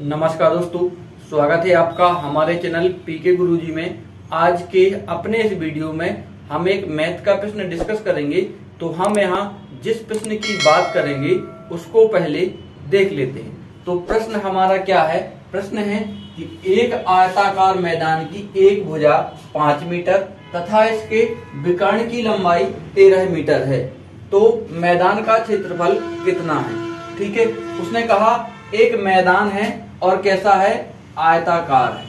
नमस्कार दोस्तों, स्वागत है आपका हमारे चैनल पीके गुरुजी में। आज के अपने इस वीडियो में हम एक मैथ का प्रश्न डिस्कस करेंगे। तो हम यहाँ जिस प्रश्न की बात करेंगे उसको पहले देख लेते हैं। तो प्रश्न हमारा क्या है? प्रश्न है कि एक आयताकार मैदान की एक भुजा 5 मीटर तथा इसके विकर्ण की लंबाई 13 मीटर है, तो मैदान का क्षेत्रफल कितना है? ठीक है, उसने कहा एक मैदान है और कैसा है? आयताकार है।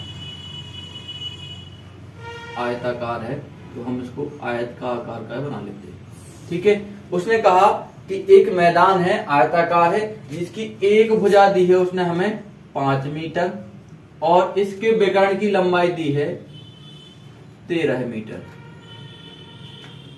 आयताकार है तो हम इसको आयत का आकार का बना लेते हैं। ठीक है, उसने कहा कि एक मैदान है, आयताकार है, जिसकी एक भुजा दी है उसने हमें 5 मीटर और इसके विकर्ण की लंबाई दी है 13 मीटर।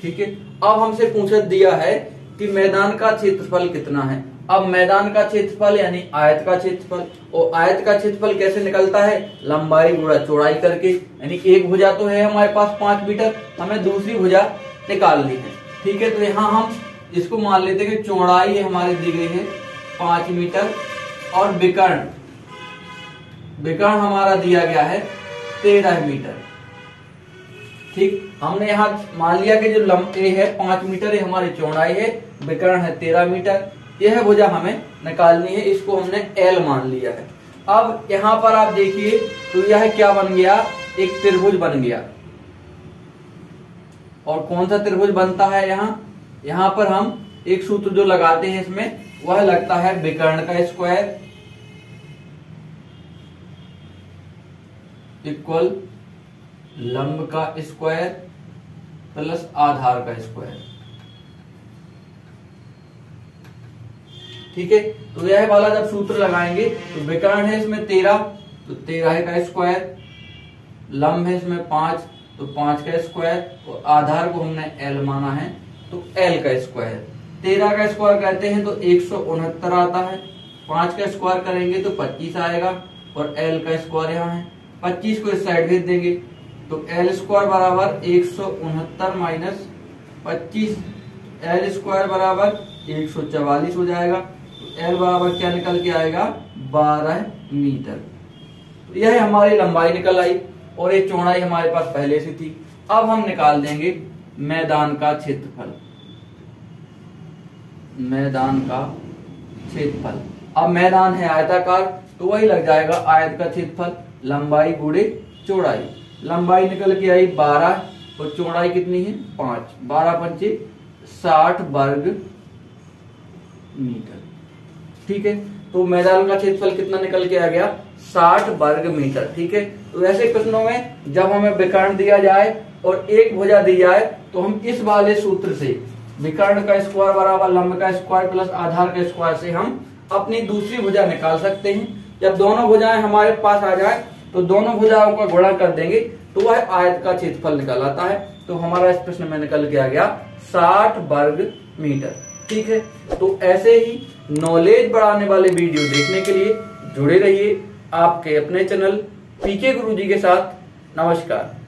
ठीक है, अब हमसे पूछा दिया है कि मैदान का क्षेत्रफल कितना है। अब मैदान का क्षेत्रफल यानी आयत का क्षेत्रफल, और आयत का क्षेत्रफल कैसे निकलता है? लंबाई गुणा चौड़ाई करके। यानी एक भुजा तो है हमारे पास 5 मीटर, हमें दूसरी भुजा निकालनी है। ठीक है, तो यहाँ हम इसको मान लेते हैं कि चौड़ाई हमारी दी गई है 5 मीटर और विकर्ण हमारा दिया गया है 13 मीटर। ठीक, हमने यहाँ मान लिया कि जो लंबाई है 5 मीटर, ये हमारी चौड़ाई है, विकर्ण है 13 मीटर, यह भुजा हमें निकालनी है। इसको हमने L मान लिया है। अब यहाँ पर आप देखिए तो यह क्या बन गया? एक त्रिभुज बन गया। और कौन सा त्रिभुज बनता है? यहाँ पर हम एक सूत्र जो लगाते हैं इसमें, वह लगता है विकर्ण का स्क्वायर इक्वल लंब का स्क्वायर प्लस आधार का स्क्वायर। ठीक है, तो यह वाला जब सूत्र लगाएंगे तो विकर्ण है इसमें 13, तो 13 का स्क्वायर, लंब है इसमें 5, तो 5 का स्क्वायर, और आधार को हमने L माना है तो L का स्क्वायर। 13 का स्क्वायर करते हैं तो 169 आता है, 5 का स्क्वायर करेंगे तो 25 आएगा, और L का स्क्वायर यहाँ है। 25 को इस साइड भेज देंगे तो एल स्क्वायर बराबर 169 माइनस 25, एल स्क्वायर बराबर 144 हो जाएगा। एल बराबर क्या निकल के आएगा? 12 मीटर। तो यह हमारी लंबाई निकल आई और ये चौड़ाई हमारे पास पहले से थी। अब हम निकाल देंगे मैदान का क्षेत्रफल। मैदान का क्षेत्रफल, अब मैदान है आयताकार तो वही लग जाएगा आयत का क्षेत्रफल, लंबाई गुणे चौड़ाई। लंबाई निकल के आई 12 और चौड़ाई कितनी है? 5। 12 पंचे 60 वर्ग मीटर। ठीक है, तो मैदान का क्षेत्रफल कितना निकल के आ गया? 60 वर्ग मीटर। ठीक है, तो ऐसे प्रश्नों में जब हमें विकर्ण दिया जाए और एक भुजा दी जाए तो हम इस वाले सूत्र से, विकर्ण का स्क्वायर बराबर लंब का स्क्वायर प्लस आधार का स्क्वायर से, हम अपनी दूसरी भुजा निकाल सकते हैं। जब दोनों भुजाएं हमारे पास आ जाए तो दोनों भुजाओं का गुणा कर देंगे तो वह आयत का क्षेत्रफल निकल आता है। तो हमारा इस प्रश्न में निकल के आ गया 60 वर्ग मीटर। ठीक है, तो ऐसे ही नॉलेज बढ़ाने वाले वीडियो देखने के लिए जुड़े रहिए आपके अपने चैनल पीके गुरुजी के साथ। नमस्कार।